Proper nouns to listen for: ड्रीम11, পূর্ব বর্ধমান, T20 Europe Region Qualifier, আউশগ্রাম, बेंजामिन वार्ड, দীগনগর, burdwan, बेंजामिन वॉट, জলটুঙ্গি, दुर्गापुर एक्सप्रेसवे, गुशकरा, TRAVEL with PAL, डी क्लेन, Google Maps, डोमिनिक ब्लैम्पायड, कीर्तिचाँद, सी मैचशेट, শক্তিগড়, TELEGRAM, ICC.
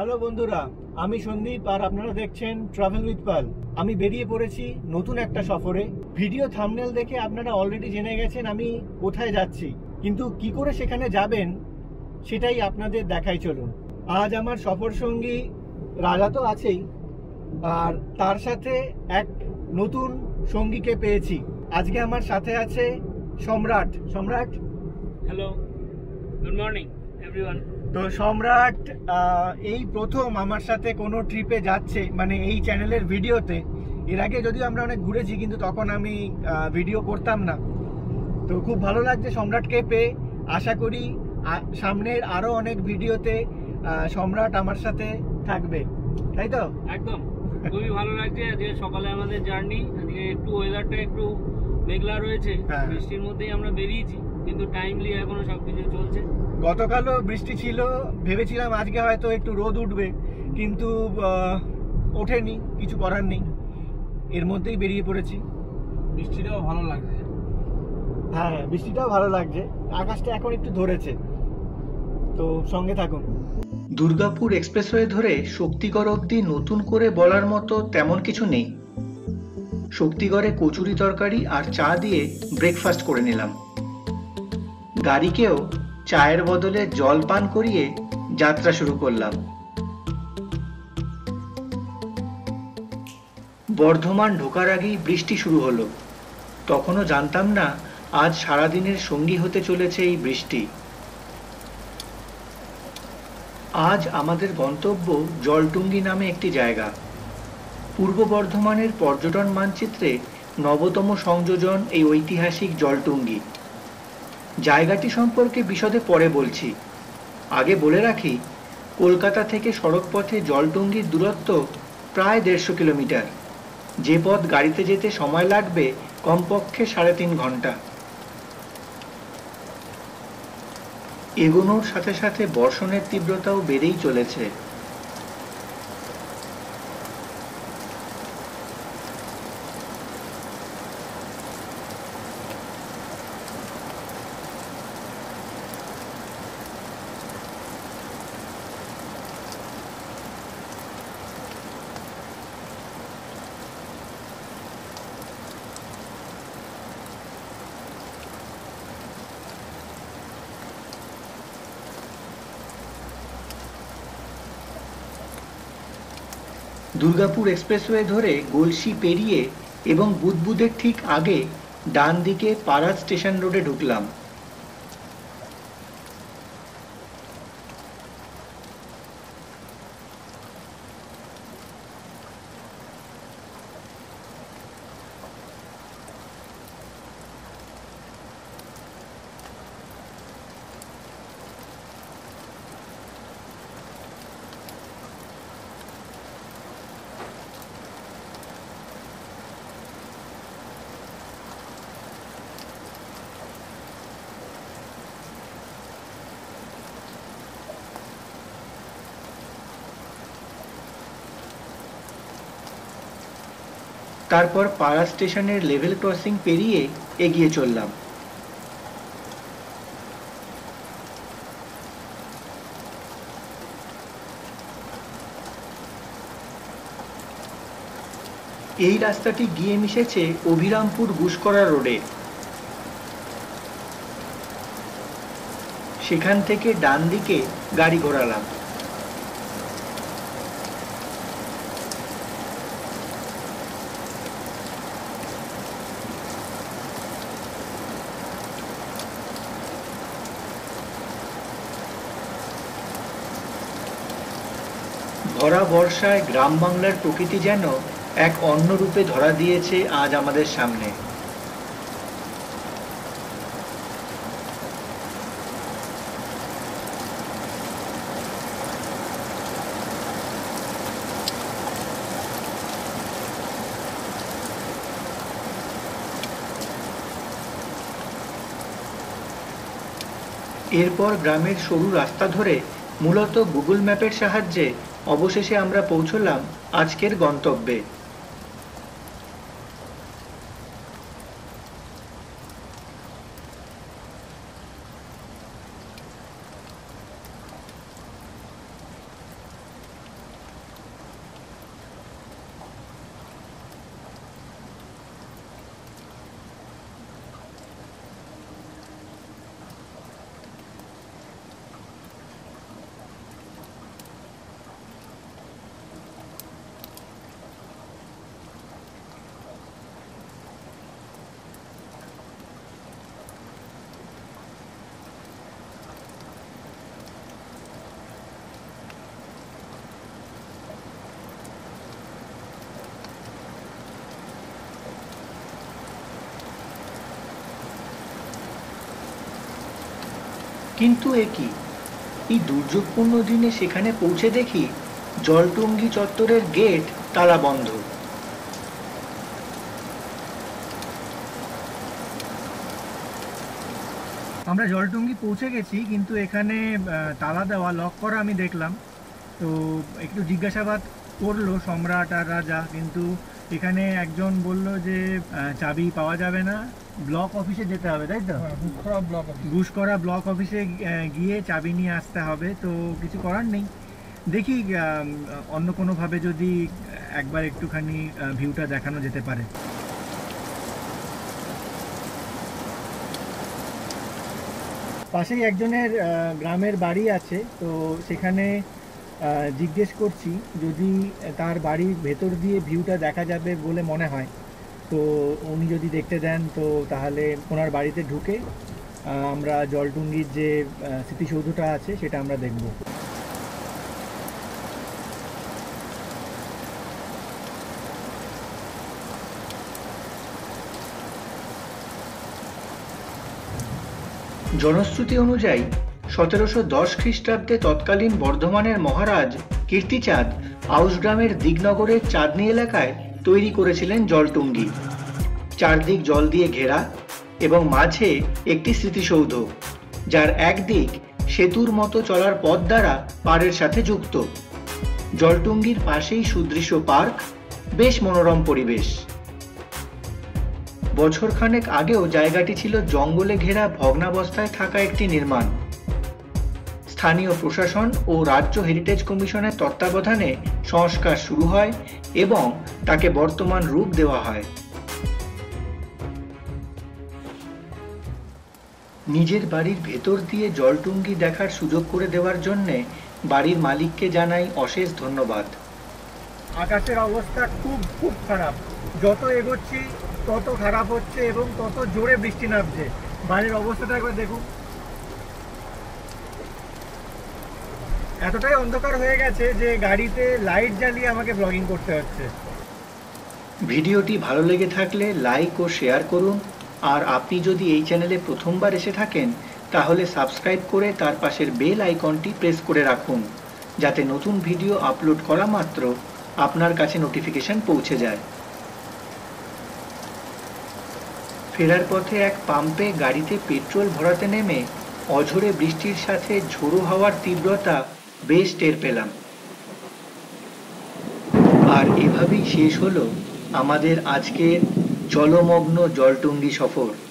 Hello बंधुरा आमी सन्दीप और आपनारा देखछेन ट्रैवल विद पाल। आमी बेरिये पड़ेछि नतून एकटा सफरे। भिडियो थामनेल देखे आपनारा अलरेडी जेने गेछेन आमी कोथाय जाच्छी, किन्तु की करे सेखाने जाबेन सेटाई आपनादेर देखाई। चलुन आज आमार सफर संगी राजा तो आछेई और तार साथे एक नतून संगीके पेयेछि। आजके आमार साथे आछे Samrat. Hello good morning everyone. तो सम्राट प्रथम आमार साथे कोनो ट्रिपे जाच्छे, माने एई चैनलेर भिडियोते। एर आगे जदिओ आमरा अनेक घुरेछि किन्तु तखन आमी भिडियो करताम ना। तो खूब भालो लागछे सम्राटके पेये। आशा करी सामनेर आरो अनेक भिडियोते सम्राट आमार साथे थाकबे, ताई तो? एकदम खूबই ভালো লাগছে। আজকে সকালে আমাদের জার্নি, আজকে একটু ওয়েদারটা একটু মেঘলা রয়েছে, বৃষ্টির মধ্যেই আমরা বেরিয়েছি কিন্তু টাইমলি এখনো সবকিছু চলছে। গতকালও বৃষ্টি ছিল, ভেবেছিলাম আজকে হয়তো একটু রোদ উঠবে কিন্তু ওঠেনি, কিছু করার নেই, এর মধ্যেই বেরিয়ে পড়েছি। বৃষ্টিটাও ভালো লাগছে। হ্যাঁ বৃষ্টিটাও ভালো লাগছে, আকাশটা এখন একটু ধরেছে, তো সঙ্গে থাকুন। দুর্গাপুর এক্সপ্রেসওয়ে ধরে শক্তিগড় অবধি নতুন করে বলার মতো তেমন কিছু নেই। শক্তিগড়ে কচুরি তরকারি আর চা দিয়ে ব্রেকফাস্ট করে নিলাম। গাড়িকেও চায়ের বদলে জল পান করিয়ে যাত্রা শুরু করলাম। বর্ধমান ঢোকার আগেই বৃষ্টি শুরু হলো। তখনও জানতাম না আজ সারাদিনের সঙ্গী হতে চলেছে এই বৃষ্টি। আজ আমাদের গন্তব্য জলটুঙ্গি নামে একটি জায়গা। পূর্ব বর্ধমানের পর্যটন মানচিত্রে নবতম সংযোজন এই ঐতিহাসিক জলটুঙ্গি। জায়গাটি সম্পর্কে বিশদে পরে বলছি, আগে বলে রাখি কলকাতা থেকে সড়কপথে জলটুঙ্গির দূরত্ব প্রায় 150 কিলোমিটার। যে পথ গাড়িতে যেতে সময় লাগবে কমপক্ষে 3.5 ঘন্টা। এগোনোর সাথে সাথে বর্ষণের তীব্রতাও বেড়েই চলেছে। দুর্গাপুর এক্সপ্রেসওয়ে ধরে গোলসি পেরিয়ে এবং বুদবুদের ঠিক আগে ডান দিকে পাড়া স্টেশন রোডে ঢুকলাম। তারপর পাড়া স্টেশনের লেভেল ক্রসিং পেরিয়ে এগিয়ে চললাম। এই রাস্তাটি গিয়ে মিশেছে অভিরামপুর গুশকরা রোডে। সেখান থেকে ডান দিকে গাড়ি ঘোরালাম। ভরা বর্ষায় গ্রাম বাংলার প্রকৃতি যেন এক অন্য রূপে ধরা দিয়েছে আজ আমাদের সামনে। এরপর গ্রামের সরু রাস্তা ধরে মূলত গুগল ম্যাপের সাহায্যে অবশেষে আমরা পৌঁছলাম আজকের গন্তব্যে। किन्तु एकी ई दुर्योगपूर्ण दिने सेखाने पहुँचे देखी जलटुंगी चत्वरेर गेट ताला बंध। आमरा जलटुंगी पहुँचे गेছি किन्तु एखाने ताला देवा लक करा आमी देखलाम। तो एकटु जिज्ञासाबाद करलो सम्राट और राजा, किन्तु एखाने एकजन बोललो जे चाबी पावा जाबे ना, ब्लक अफिसे जेते होबे, ताई तो गुशकरा ब्लक अफिसे गिये चाबी निये आसते होबे। तो किछु करार नेई, देखी अन्य कोनो भावे जदि एकबार एकटुखानि भिउटा देखानो जेते पारे। पाशे एकजनेर ग्रामेर बाड़ी आछे, तो सेखाने जिज्ञेस करछि जदि तार बाड़ीर भेतर दिए भिउटा देखा जाबे बोले मने हय। तो उनि जदि देखते देन तो ताहले ओनार बाड़ीते ढुके आमरा जलटुंगिर जे स्मृतिसौधटा आछे सेटा आमरा देखब। जनश्रुति अनुयायी 1710 ख्रीष्टाब्दे तत्कालीन बर्धमानेर महाराज कीर्तिचाँद औसग्रामेर दीगनगरेर चाँदनी एलाकाय तैरी करेछिलेन जलटुंगी। चारदिक जल दिए घेरा एबं माझे एकटी स्मृतिसौध जार एक दिक सेतुर मतो चलार पथ द्वारा पाड़ेर साथे जुक्त। जलटुंगिर पाशेई सुदृश्य पार्क, बेश मनोरम परिवेश। बछर खानेक आगेओ जायगाटी छिलो जंगले घेरा भग्नावस्थाय थाका एकटी निर्माण। स्थानीय प्रशासन और राज्य हेरिटेज कमिशनेर तत्त्वाबधाने संस्कार शुरू हय एबं ताके बर्तमान रूप देवा हय। निजेर बाड़ीर भेतर दिए जलटुंगी देखार सुयोग करे देवार जन्य बाड़ीर मालिकके जानाई अशेष धन्यवाद। आकाशेर अवस्था खूब खूब खराब, जत एगोच्छि तत खराब होच्छे एबं तत जोरे बृष्टि नामछे। बाड़ीर अवस्थाटा एकबार देखुन, एतटाई अंधकार हये गेछे जे गाड़ीते लाइट जालिये आमाके ब्लगिंग करते होच्छे। भिडियोटी भालो लेगे थाकले लाइक और शेयर करुन और आपनि जदि एई चैनेले प्रथमबार एसे थाकेन ताहले सबस्क्राइब करे तार पाशेर बेल आइकनटी प्रेस करे राखुन जाते नतुन भिडियो आपलोड करा मात्र आपनार काछे नोटिफिकेशन पौंछे जाय। फेरार पथे एक पाम्पे गाड़ीते पेट्रोल भराते नेमे अझोरे बृष्टिर साथे झोड़ो हावार तीव्रता बेश टेर पेलाम। और एभाबेई शेष हलो आमादेर आजकेर जलमग्न जलटुंगी सफर।